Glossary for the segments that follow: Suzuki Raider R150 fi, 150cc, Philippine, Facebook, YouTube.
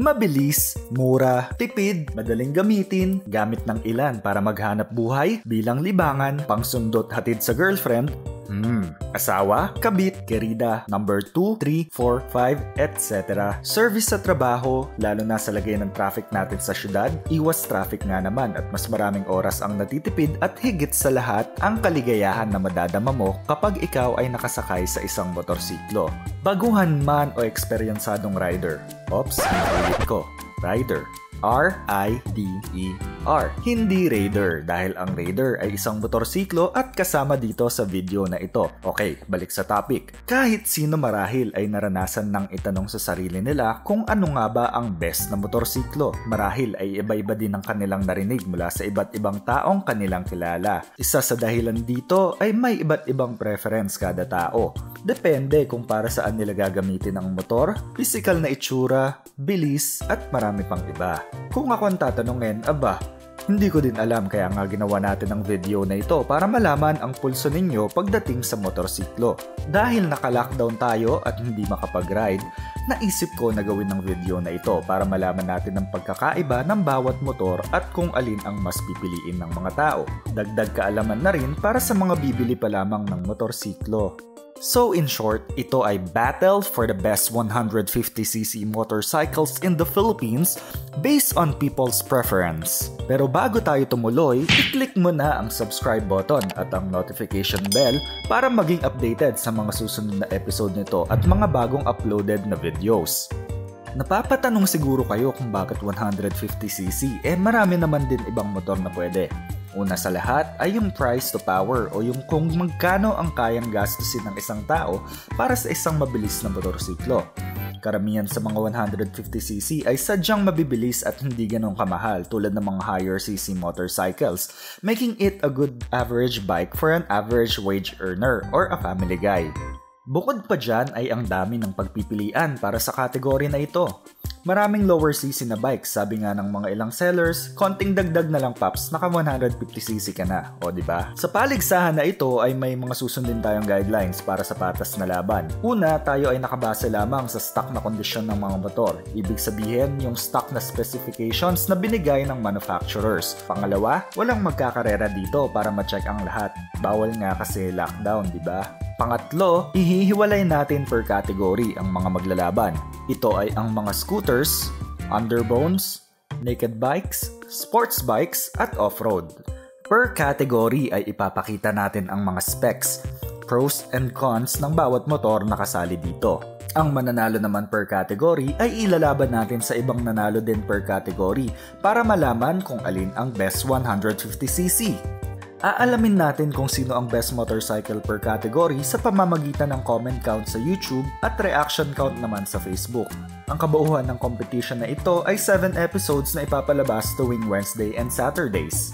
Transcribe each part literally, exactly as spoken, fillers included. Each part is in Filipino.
Mabilis, mura, tipid, madaling gamitin, gamit ng ilan para maghanap buhay, bilang libangan, pangsundot hatid sa girlfriend, Hmm, asawa, kabit, kerida, number two, three, four, five, et cetera. Service sa trabaho, lalo na sa lagay ng traffic natin sa syudad, iwas traffic nga naman at mas maraming oras ang natitipid at higit sa lahat ang kaligayahan na madadama mo kapag ikaw ay nakasakay sa isang motorsiklo. Baguhan man o eksperyensadong rider. Oops, naulit ko. Rider. R I D E R. Hindi Raider dahil ang Raider ay isang motorsiklo at kasama dito sa video na ito. Okay, balik sa topic. Kahit sino marahil ay naranasan ng itanong sa sarili nila kung ano nga ba ang best na motorsiklo. Marahil ay iba-iba din ang kanilang narinig mula sa iba't ibang taong kanilang kilala. Isa sa dahilan dito ay may iba't ibang preference kada tao. Depende kung para saan nila gagamitin ang motor, pisikal na itsura, bilis at marami pang iba. Kung ako ang tatanungin, aba, hindi ko din alam kaya nga ginawa natin ang video na ito para malaman ang pulso ninyo pagdating sa motorsiklo. Dahil naka-lockdown tayo at hindi makapag-ride, naisip ko na gawin ang video na ito para malaman natin ang pagkakaiba ng bawat motor at kung alin ang mas pipiliin ng mga tao. Dagdag kaalaman na rin para sa mga bibili pa lamang ng motorsiklo. So in short, ito ay battle for the best one hundred fifty c c motorcycles in the Philippines based on people's preference. Pero bago tayo tumuloy, i-click mo na ang subscribe button at ang notification bell para maging updated sa mga susunod na episode nito at mga bagong uploaded na videos. Napapatanong siguro kayo kung bakit one hundred fifty c c, eh marami naman din ibang motor na pwede. Una sa lahat ay yung price to power o yung kung magkano ang kayang gastusin ng isang tao para sa isang mabilis na motorsiklo. Karamihan sa mga one hundred fifty c c ay sadyang mabibilis at hindi ganong kamahal tulad ng mga higher c c motorcycles, making it a good average bike for an average wage earner or a family guy. Bukod pa dyan ay ang dami ng pagpipilian para sa kategory na ito. Maraming lower c c na bikes, sabi nga ng mga ilang sellers, konting dagdag na lang paps, naka one hundred fifty c c ka na, o diba? Sa paligsahan na ito ay may mga susundin tayong guidelines para sa patas na laban. Una, tayo ay nakabase lamang sa stock na kondisyon ng mga motor, ibig sabihin yung stock na specifications na binigay ng manufacturers. Pangalawa, walang magkakarera dito para ma-check ang lahat, bawal nga kasi lockdown, diba? Pangatlo, ihihiwalay natin per category ang mga maglalaban. Ito ay ang mga scooters, underbones, naked bikes, sports bikes, at off-road. Per category ay ipapakita natin ang mga specs, pros and cons ng bawat motor na kasali dito. Ang mananalo naman per category ay ilalaban natin sa ibang nanalo din per category para malaman kung alin ang best one hundred fifty c c. Aalamin natin kung sino ang best motorcycle per category sa pamamagitan ng comment count sa YouTube at reaction count naman sa Facebook. Ang kabuuhan ng competition na ito ay seven episodes na ipapalabas tuwing Wednesday and Saturdays.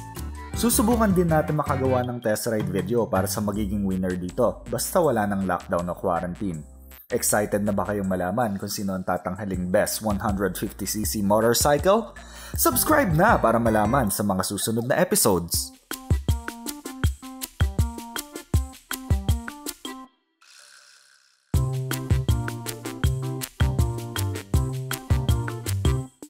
Susubukan din natin makagawa ng test ride video para sa magiging winner dito, basta wala ng lockdown o quarantine. Excited na ba kayong malaman kung sino ang tatanghaling best one hundred fifty c c motorcycle? Subscribe na para malaman sa mga susunod na episodes!